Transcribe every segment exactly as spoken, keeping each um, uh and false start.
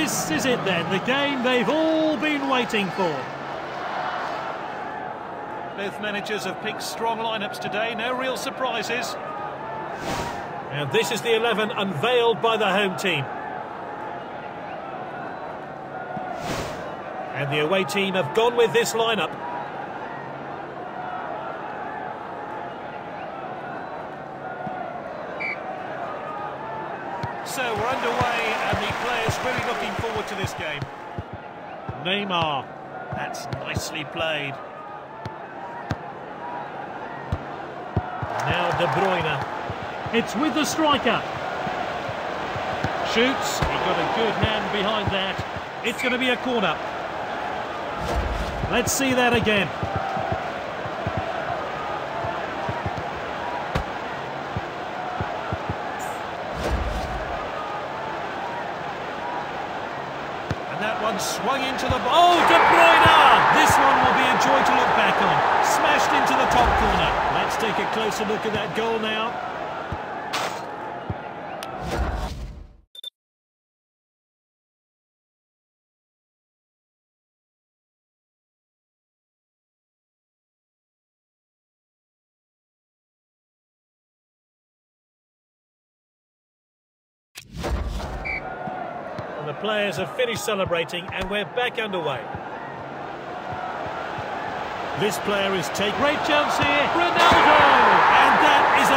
This is it then, the game they've all been waiting for. Both managers have picked strong lineups today, no real surprises. And this is the eleven unveiled by the home team. And the away team have gone with this lineup. So we're underway and the players really looking forward to this game. Neymar, that's nicely played. Now De Bruyne. It's with the striker. Shoots, he got a good hand behind that. It's going to be a corner. Let's see that again. Swung into the ball. Oh, De Bruyne! This one will be a joy to look back on. Smashed into the top corner. Let's take a closer look at that goal now. The players have finished celebrating and we're back underway. This player is taking great chance here. Ronaldo! And that is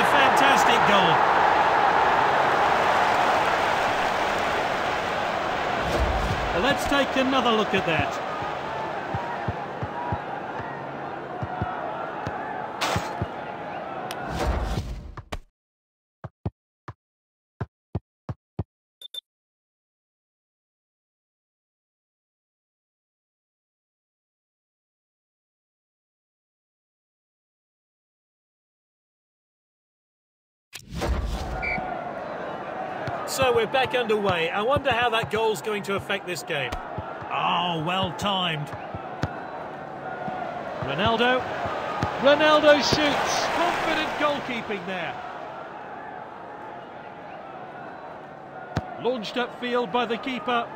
a fantastic goal. Well, let's take another look at that. So we're back underway. I wonder how that goal's going to affect this game. Oh, well timed. Ronaldo. Ronaldo shoots. Confident goalkeeping there. Launched upfield by the keeper.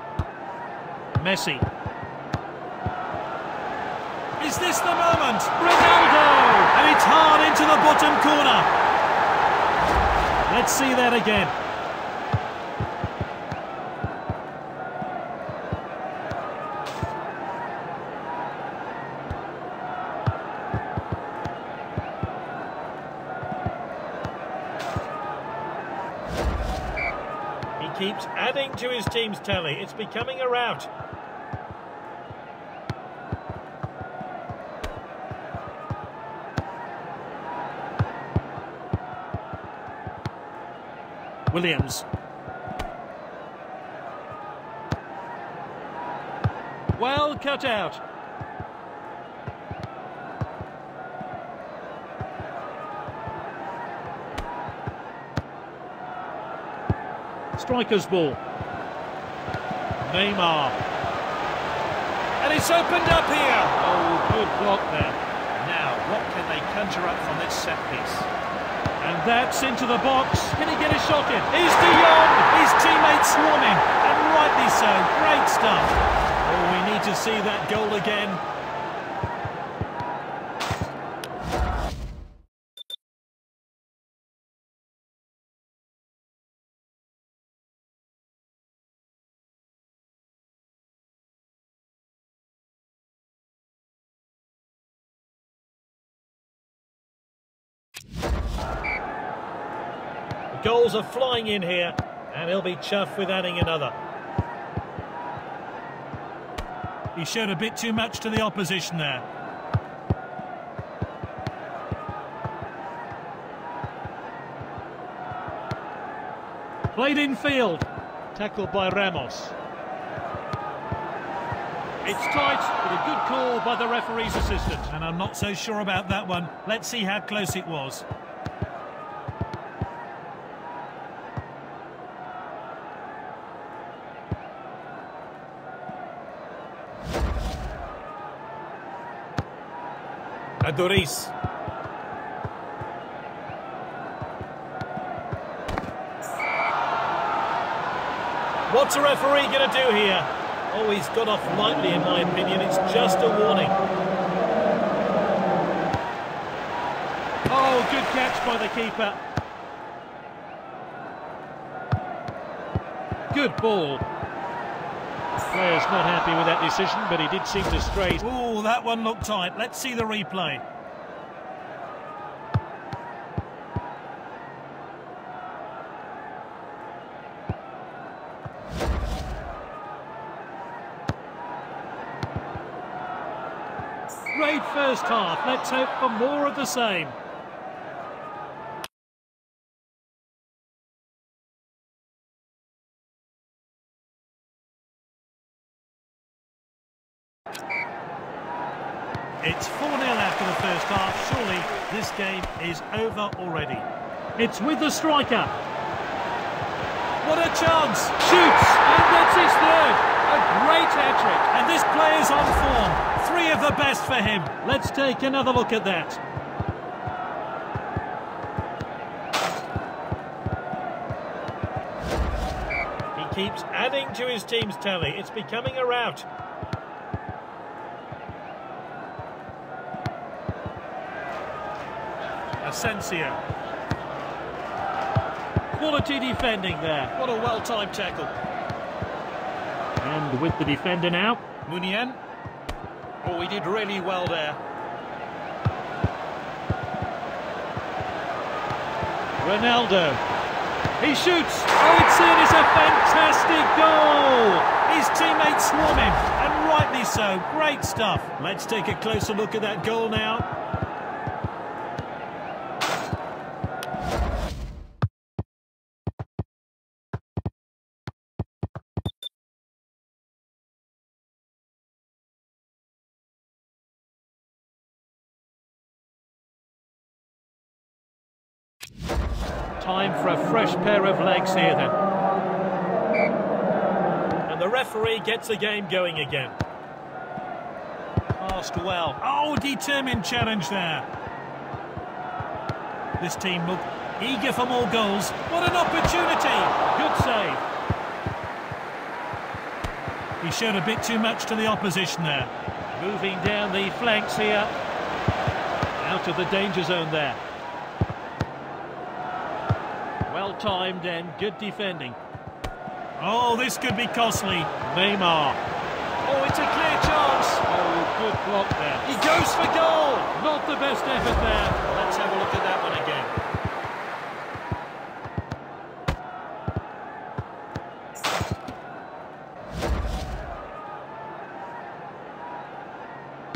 Messi. Is this the moment? Ronaldo! And it's hard into the bottom corner. Let's see that again. Keeps adding to his team's tally. It's becoming a rout. Williams. Well cut out. Striker's ball. Neymar. And it's opened up here. Oh, good block there. Now, what can they conjure up from this set piece? And that's into the box. Can he get a shot in? He's De Jong. His teammates swarm him. And rightly so. Great stuff. Oh, we need to see that goal again. Goals are flying in here, and he'll be chuffed with adding another. He showed a bit too much to the opposition there. Played in field. Tackled by Ramos. It's tight, but a good call by the referee's assistant. And I'm not so sure about that one. Let's see how close it was. Doris. What's a referee going to do here? Oh, he's got off lightly, in my opinion. It's just a warning. Oh, good catch by the keeper. Good ball. The player's not happy with that decision, but he did seem to stray. Oh, that one looked tight. Let's see the replay. Great first half. Let's hope for more of the same. It's four nil after the first half. Surely this game is over already. It's with the striker. What a chance. Shoots, and that's his third. A great hat-trick. And this player's on form. Three of the best for him. Let's take another look at that. He keeps adding to his team's tally. It's becoming a rout. Asensio. Quality defending there. What a well-timed tackle. And with the defender now. Munien. Oh, he did really well there. Ronaldo. He shoots. Oh, it's in. It's a fantastic goal. His teammates swarm him, and rightly so. Great stuff. Let's take a closer look at that goal now. Time for a fresh pair of legs here then. And the referee gets the game going again. Passed well. Oh, determined challenge there. This team look eager for more goals. What an opportunity. Good save. He showed a bit too much to the opposition there. Moving down the flanks here. Out of the danger zone there. Timed and good defending. Oh, this could be costly. Neymar. Oh, it's a clear chance. Oh, good block there. He goes for goal. Not the best effort there. Let's have a look at that one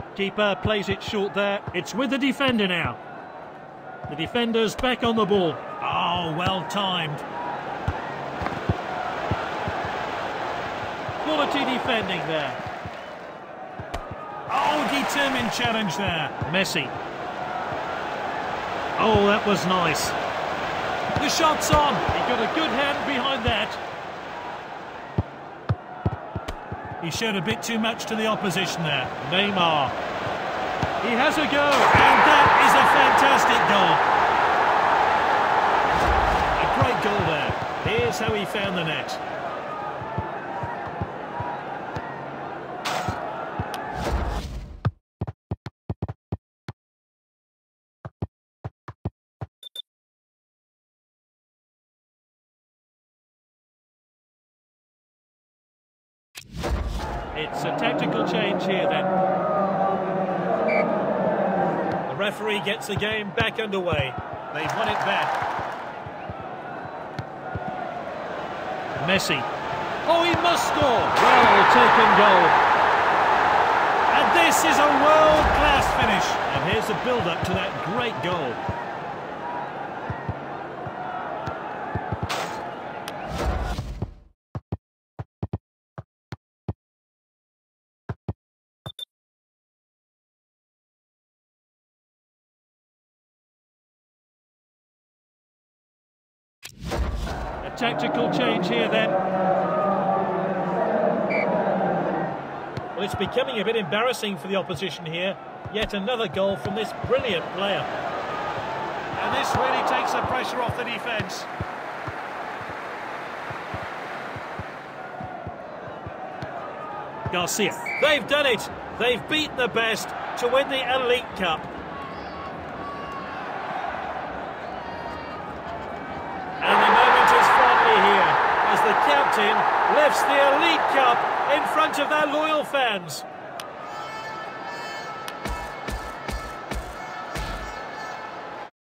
again. Keeper plays it short there. It's with the defender now. The defender's back on the ball. Oh, well-timed. Quality defending there. Oh, determined challenge there. Messi. Oh, that was nice. The shot's on. He got a good hand behind that. He showed a bit too much to the opposition there. Neymar. He has a go. And that is a fantastic goal. Great goal there. Here's how he found the net. It's a tactical change here then. The referee gets the game back underway. They've won it back. Messi. Oh, he must score. Well taken goal. And this is a world-class finish. And here's the build-up to that great goal. Tactical change here then. Well, it's becoming a bit embarrassing for the opposition here. Yet another goal from this brilliant player. And this really takes the pressure off the defence. Garcia. They've done it. They've beaten the best to win the Elite Cup. And the moment is finally here as the captain lifts the Elite Cup in front of their loyal fans.